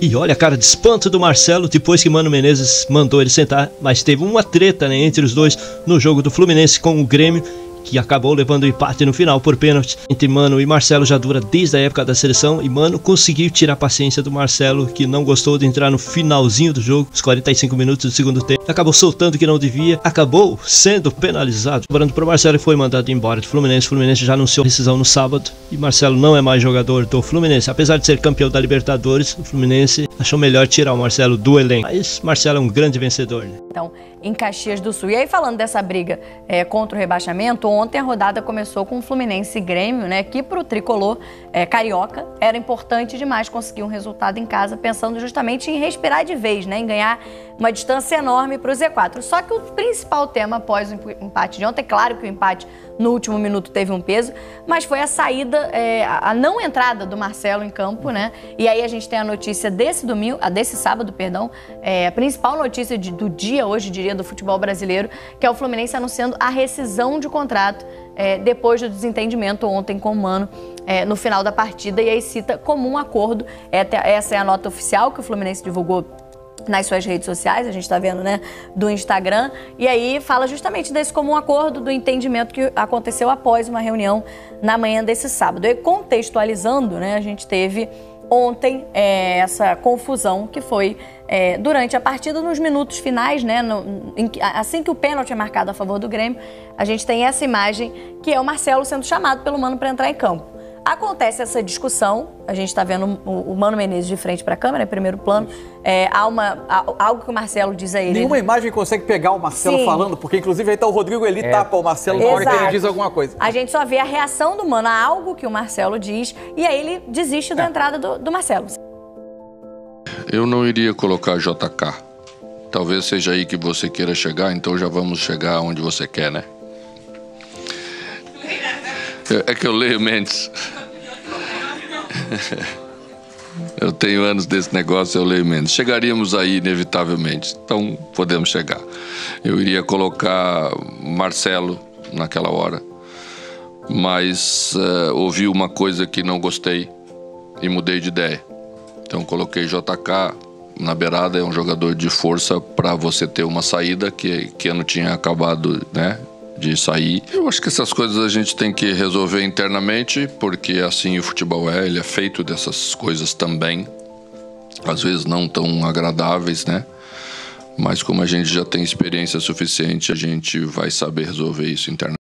E olha a cara de espanto do Marcelo depois que Mano Menezes mandou ele sentar, mas teve uma treta, né, entre os dois no jogo do Fluminense com o Grêmio, que acabou levando o empate no final por pênalti. Entre Mano e Marcelo já dura desde a época da seleção, e Mano conseguiu tirar a paciência do Marcelo, que não gostou de entrar no finalzinho do jogo, os 45 minutos do segundo tempo, acabou soltando que não devia, acabou sendo penalizado, cobrando para o Marcelo, que foi mandado embora do Fluminense. O Fluminense já anunciou a decisão no sábado, e Marcelo não é mais jogador do Fluminense. Apesar de ser campeão da Libertadores, o Fluminense achou melhor tirar o Marcelo do elenco, mas Marcelo é um grande vencedor, né? Então, em Caxias do Sul. E aí, falando dessa briga contra o rebaixamento, ontem a rodada começou com o Fluminense e Grêmio, né, que para o tricolor carioca era importante demais conseguir um resultado em casa, pensando justamente em respirar de vez, né, em ganhar uma distância enorme para o Z4. Só que o principal tema após o empate de ontem, é claro que o empate no último minuto teve um peso, mas foi a saída, a não entrada do Marcelo em campo, né? E aí a gente tem a notícia desse domingo, desse sábado, perdão, a principal notícia do dia hoje, diria, do futebol brasileiro, que é o Fluminense anunciando a rescisão de contrato depois do desentendimento ontem com o Mano no final da partida, e aí cita comum acordo. Essa é a nota oficial que o Fluminense divulgou nas suas redes sociais, a gente tá vendo, né, do Instagram, e aí fala justamente desse comum acordo, do entendimento que aconteceu após uma reunião na manhã desse sábado. E contextualizando, né, a gente teve ontem essa confusão que foi durante a partida, nos minutos finais, né, assim que o pênalti é marcado a favor do Grêmio, a gente tem essa imagem que é o Marcelo sendo chamado pelo Mano para entrar em campo. Acontece essa discussão, a gente está vendo o Mano Menezes de frente para a câmera, em primeiro plano, algo que o Marcelo diz a ele. Nenhuma imagem consegue pegar o Marcelo falando, porque inclusive aí tá o Rodrigo, ele tapa o Marcelo na hora que ele diz alguma coisa. A gente só vê a reação do Mano a algo que o Marcelo diz, e aí ele desiste da entrada do Marcelo. Eu não iria colocar JK. Talvez seja aí que você queira chegar, então já vamos chegar onde você quer, né? É que eu leio mentes. Eu tenho anos desse negócio, eu leio mentes. Chegaríamos aí inevitavelmente, então podemos chegar. Eu iria colocar Marcelo naquela hora, mas ouvi uma coisa que não gostei e mudei de ideia. Então coloquei JK na beirada, é um jogador de força para você ter uma saída que eu não tinha acabado, né, de sair. Eu acho que essas coisas a gente tem que resolver internamente, porque assim o futebol ele é feito dessas coisas também, às vezes não tão agradáveis, né? Mas como a gente já tem experiência suficiente, a gente vai saber resolver isso internamente.